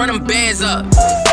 run them bands up.